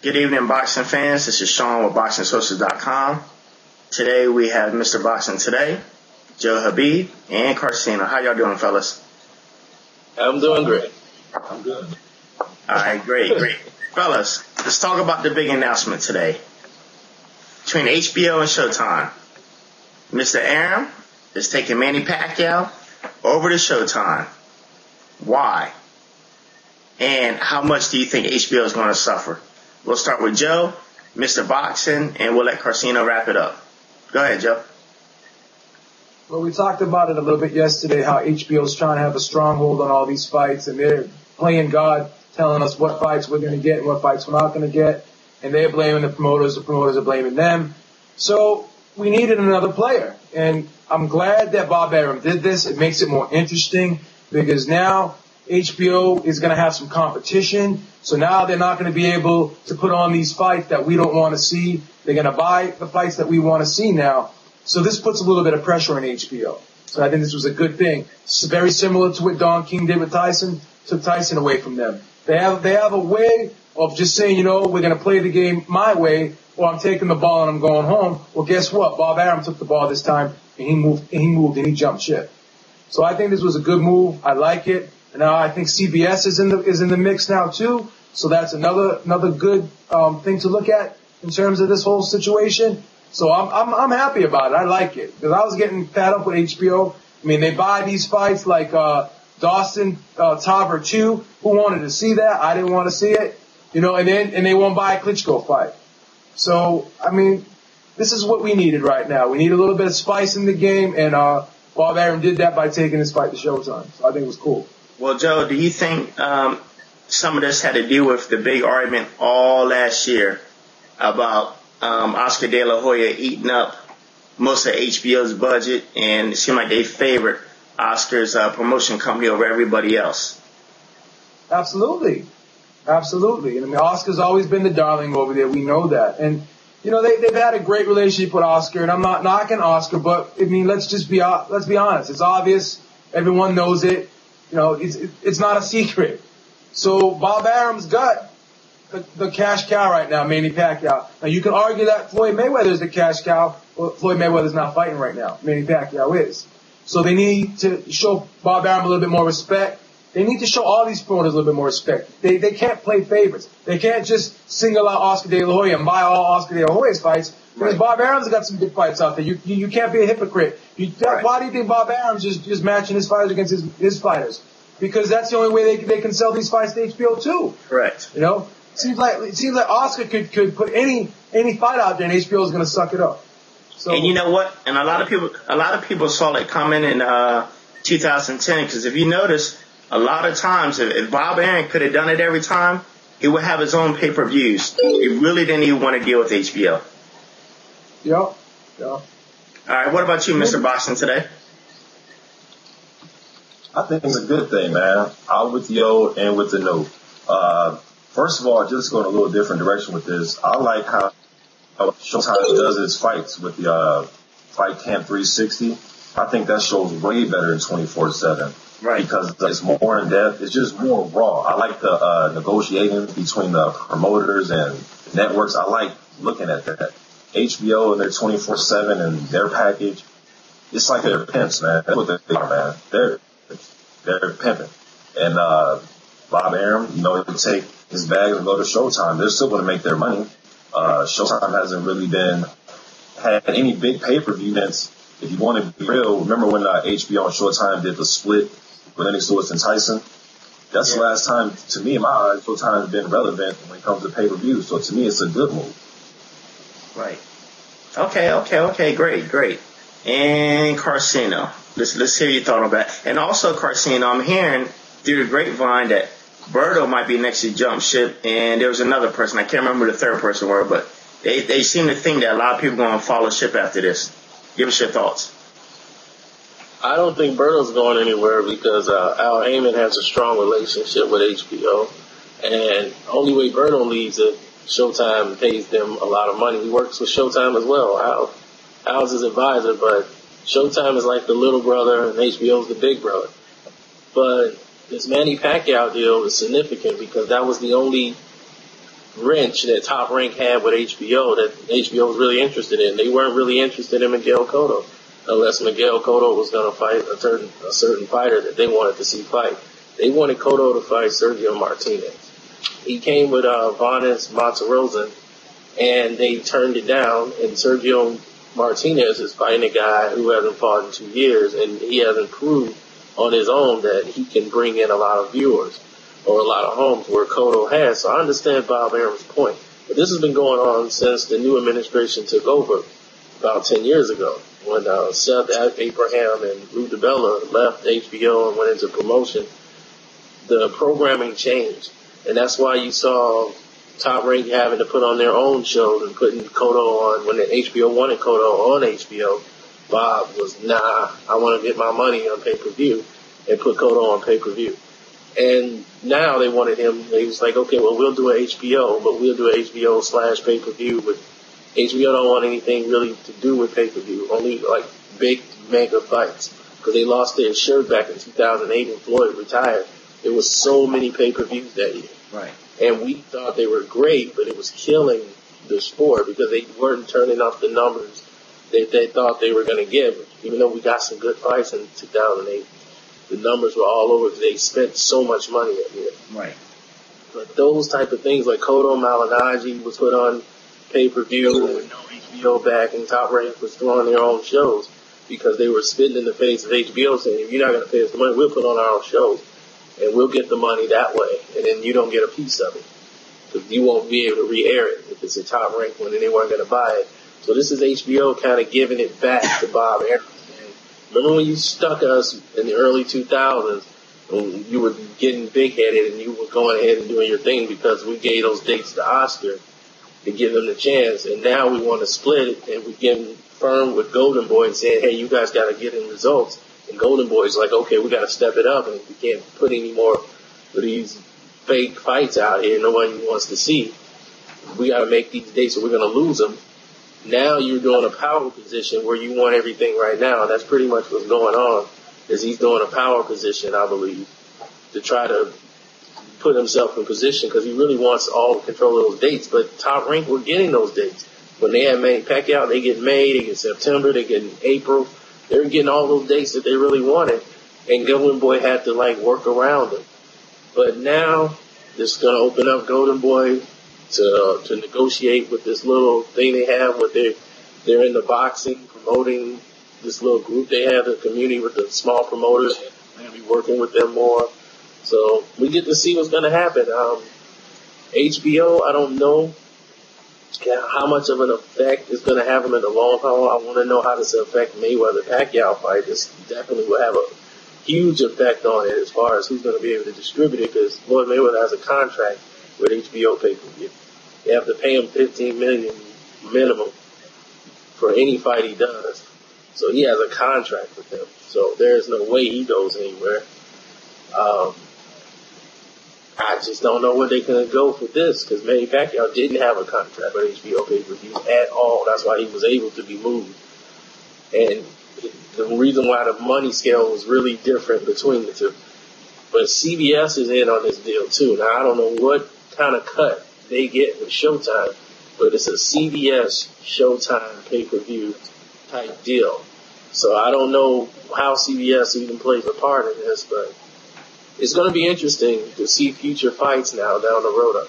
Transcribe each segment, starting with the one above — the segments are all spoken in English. Good evening, boxing fans. This is Sean with BoxingSocial.com. Today we have Mr. Boxing Today, Joe Habib, and Karceno. How y'all doing, fellas? I'm doing great. I'm good. All right, great. Fellas, let's talk about the big announcement today. Between HBO and Showtime, Mr. Arum is taking Manny Pacquiao over to Showtime. Why? And how much do you think HBO is going to suffer? We'll start with Joe, Mr. Boxing, and we'll let Karceno wrap it up. Go ahead, Joe. Well, we talked about it a little bit yesterday, how HBO's trying to have a stronghold on all these fights, and they're playing God, telling us what fights we're going to get and what fights we're not going to get, and they're blaming the promoters are blaming them. So we needed another player, and I'm glad that Bob Arum did this. It makes it more interesting because now HBO is going to have some competition, so now they're not going to be able to put on these fights that we don't want to see. They're going to buy the fights that we want to see now. So this puts a little bit of pressure on HBO. So I think this was a good thing. It's very similar to what Don King did with Tyson, took Tyson away from them. They have a way of just saying, you know, we're going to play the game my way, or I'm taking the ball and I'm going home. Well, guess what? Bob Arum took the ball this time, and he moved, and he jumped ship. So I think this was a good move. I like it. And now I think CBS is in the mix now too, so that's another good thing to look at in terms of this whole situation. So I'm happy about it. I like it because I was getting fed up with HBO. I mean, they buy these fights like Dawson Tarver 2. Who wanted to see that? I didn't want to see it, you know. And they won't buy a Klitschko fight. So I mean, this is what we needed right now. We need a little bit of spice in the game, and Bob Arum did that by taking this fight to Showtime. So I think it was cool. Well, Joe, do you think some of this had to do with the big argument all last year about Oscar De La Hoya eating up most of HBO's budget, and it seemed like they favored Oscar's promotion company over everybody else? Absolutely. And I mean, Oscar's always been the darling over there. We know that. And, you know, they've had a great relationship with Oscar, and I'm not knocking Oscar, but, I mean, let's be honest. It's obvious. Everyone knows it. You know, it's not a secret. So Bob Arum's got the cash cow right now, Manny Pacquiao. Now, you can argue that Floyd Mayweather's the cash cow. Well, Floyd Mayweather's not fighting right now. Manny Pacquiao is. So they need to show Bob Arum a little bit more respect. They need to show all these promoters a little bit more respect. They can't play favorites. They can't just single out Oscar De La Hoya and buy all Oscar De La Hoya's fights. Because right. Bob Arum's got some good fights out there. You can't be a hypocrite. Why do you think Bob Arum's just matching his fighters against his fighters? Because that's the only way they can sell these fights to HBO too. Correct. You know, it seems like Oscar could put any fight out there and HBO is going to suck it up. So, and you know what? And a lot of people saw that coming in 2010. Because if you notice, a lot of times if Bob Arum could have done it every time, he would have his own pay-per-views. He really didn't even want to deal with HBO. Yep. All right, what about you, Mr. Boxing Today? I think it's a good thing, man. Out with the old and with the new. First of all, just going a little different direction with this. I like how Showtime does its fights with the Fight Camp 360. I think that show's way better than 24/7. Right. Because it's more in depth. It's just more raw. I like the negotiating between the promoters and networks. I like looking at that. HBO and their 24/7 and their package, it's like they're pimps, man. That's what they are, man. They're pimping. And Bob Arum, you know, he'll take his bags and go to Showtime. They're still going to make their money. Showtime hasn't really had any big pay-per-view events. If you want to be real, remember when HBO and Showtime did the split with Lennox Lewis and Tyson? That's the last time, to me, in my eyes, Showtime has been relevant when it comes to pay-per-view. So to me, it's a good move. Right. Okay. Great. And Karceno, let's hear your thought on that. And also, Karceno, I'm hearing through the grapevine that Berto might be next to jump ship, and there was another person. I can't remember who the third person were, but they seem to think that a lot of people are going to follow ship after this. Give us your thoughts. I don't think Berto's going anywhere because Al Heyman has a strong relationship with HBO, and only way Berto leaves it. Showtime pays them a lot of money. He works with Showtime as well. Al's his advisor, but Showtime is like the little brother and HBO's the big brother. But this Manny Pacquiao deal is significant because that was the only wrench that Top Rank had with HBO that HBO was really interested in. They weren't really interested in Miguel Cotto unless Miguel Cotto was going to fight a certain fighter that they wanted to see fight. They wanted Cotto to fight Sergio Martinez. He came with Vanes Matarosa, and they turned it down, and Sergio Martinez is fighting a guy who hasn't fought in 2 years, and he hasn't proved on his own that he can bring in a lot of viewers or a lot of homes where Cotto has. So I understand Bob Arum's point. But this has been going on since the new administration took over about 10 years ago when Seth Abraham and Lou DiBella left HBO and went into promotion. The programming changed, and that's why you saw Top Rank having to put on their own shows and putting Cotto on. When the HBO wanted Cotto on HBO, Bob was, nah, I want to get my money on pay-per-view and put Cotto on pay-per-view. And now they wanted him. They was like, okay, well, we'll do an HBO, but we'll do an HBO/pay-per-view. But HBO don't want anything really to do with pay-per-view, only like big mega fights, because they lost their shirt back in 2008 when Floyd retired. There was so many pay-per-views that year. Right. And we thought they were great, but it was killing the sport because they weren't turning up the numbers that they thought they were going to give. Even though we got some good fights in 2008, the numbers were all over because they spent so much money that year. Right. But those type of things, like Cotto Malinaji was put on pay-per-view and HBO back, and Top Rank was throwing their own shows because they were spitting in the face of HBO saying, if you're not going to pay us the money, we'll put on our own shows. And we'll get the money that way, and then you don't get a piece of it. Because you won't be able to re-air it if it's a Top Rank one, and they weren't going to buy it. So this is HBO kind of giving it back to Bob Arum. Remember when you stuck us in the early 2000s, when you were getting big-headed and you were going ahead and doing your thing because we gave those dates to Oscar to give them the chance, and now we want to split it, and we're getting firm with Golden Boy and saying, hey, you guys got to get in results. And Golden Boy's like, okay, we got to step it up, and we can't put any more of these fake fights out here nobody wants to see. We got to make these dates, or we're going to lose them. Now you're doing a power position where you want everything right now, and that's pretty much what's going on, is he's doing a power position, I believe, to try to put himself in position because he really wants all control of those dates. But Top Rank, we're getting those dates. When they have Manny Pacquiao, they get May, they get September, they get April. They were getting all those dates that they really wanted, and Golden Boy had to, like, work around them. But now this is going to open up Golden Boy to negotiate with this little thing they have where they're in the boxing, promoting this little group they have, the community with the small promoters. They're going to be working with them more. So we get to see what's going to happen. HBO, I don't know how much of an effect it's going to have him in the long haul. I want to know how this will affect Mayweather-Pacquiao fight. This definitely will have a huge effect on it as far as who's going to be able to distribute it, because Floyd Mayweather has a contract with HBO pay-per-view. They have to pay him $15 million minimum for any fight he does. So he has a contract with them. So there's no way he goes anywhere. I just don't know where they're going to go for this, because Manny Pacquiao didn't have a contract with HBO pay-per-view at all. That's why he was able to be moved. And the reason why the money scale was really different between the two. But CBS is in on this deal, too. Now, I don't know what kind of cut they get with Showtime, but it's a CBS Showtime pay-per-view type deal. So I don't know how CBS even plays a part in this, but it's going to be interesting to see future fights now down the road.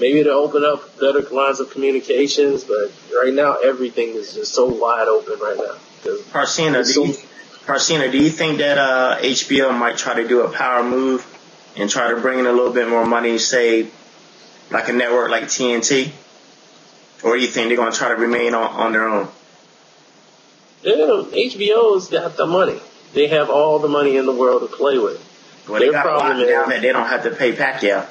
Maybe it'll open up better lines of communications, but right now everything is just so wide open right now. Karceno, do you think that HBO might try to do a power move and try to bring in a little bit more money, say, like a network like TNT? Or do you think they're going to try to remain on their own? Yeah, HBO's got the money. They have all the money in the world to play with. Well, they got locked down and they don't have to pay Pacquiao.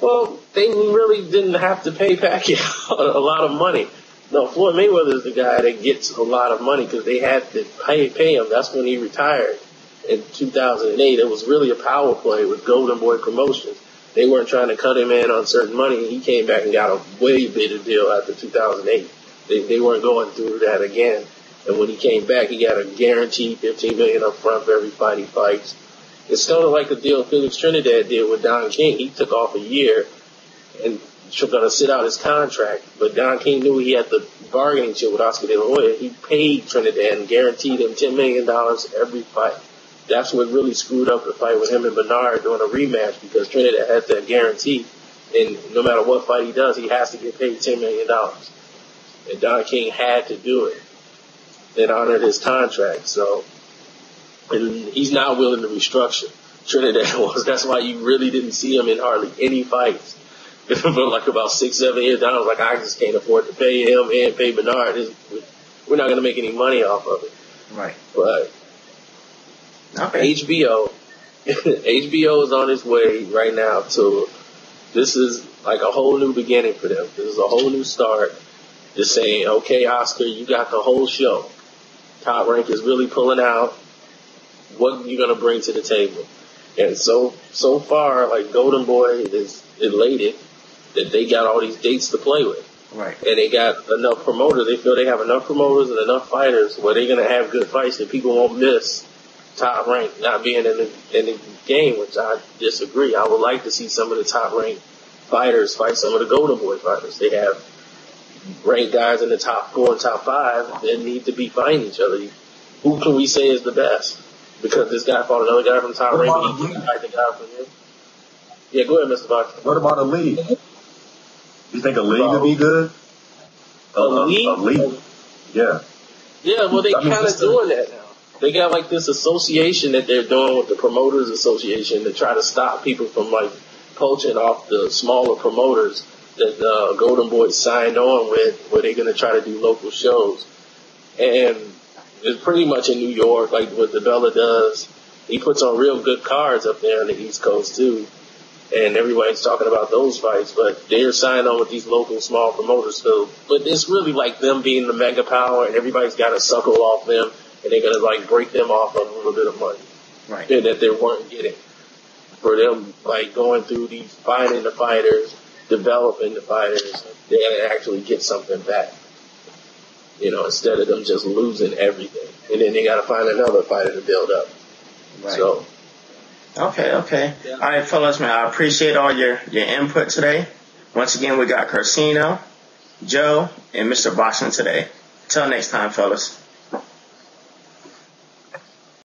Well, they really didn't have to pay Pacquiao a lot of money. No, Floyd Mayweather is the guy that gets a lot of money because they had to pay him. That's when he retired in 2008. It was really a power play with Golden Boy Promotions. They weren't trying to cut him in on certain money, and he came back and got a way better deal after 2008. They weren't going through that again. And when he came back, he got a guaranteed $15 million up front for every fight he fights. It's sort of like the deal Felix Trinidad did with Don King. He took off a year and going to sit out his contract, but Don King knew he had the bargaining chip with Oscar De La Hoya. He paid Trinidad and guaranteed him $10 million every fight. That's what really screwed up the fight with him and Bernard during a rematch, because Trinidad had that guarantee, and no matter what fight he does, he has to get paid $10 million. And Don King had to do it. It honored his contract, so and he's not willing to restructure. Trinidad was. That's why you really didn't see him in hardly any fights. For like about 6-7 years down, I was like, I just can't afford to pay him and pay Bernard. We're not going to make any money off of it. Right. But okay. HBO is on its way right now to, this is like a whole new beginning for them. This is a whole new start. They're saying, okay, Oscar, you got the whole show. Top Rank is really pulling out. What are you going to bring to the table? And so far, like, Golden Boy is elated that they got all these dates to play with. Right. And they got enough promoters. They feel they have enough promoters and enough fighters where they're going to have good fights that people won't miss Top Rank not being in the game, which I disagree. I would like to see some of the Top Rank fighters fight some of the Golden Boy fighters. They have ranked guys in the top 4 and top 5 that need to be fighting each other. Who can we say is the best? Because this guy fought another guy from Top Rank, and he didn't fight the guy from him. Yeah, go ahead, Mr. Boxer. What about a league? You think a league would be good? A league? Yeah. Yeah, well, they're kind of doing that now. They got, like, this association that they're doing with the Promoters Association to try to stop people from, like, poaching off the smaller promoters that the Golden Boys signed on with, where they're going to try to do local shows. And it's pretty much in New York, like what DiBella does. He puts on real good cards up there on the East Coast, too. And everybody's talking about those fights, but they're signed on with these local small promoters. So, but it's really like them being the mega power, and everybody's got to suckle off them, and they're going to, like, break them off of a little bit of money that they weren't getting. For them, like, going through these, finding the fighters, developing the fighters, they're going to actually get something back. You know, instead of them just losing everything. And then they got to find another fighter to build up. Right. So. Okay. Yeah. All right, fellas, man, I appreciate all your input today. Once again, we got Karceno, Joe, and Mr. Boxing today. Till next time, fellas.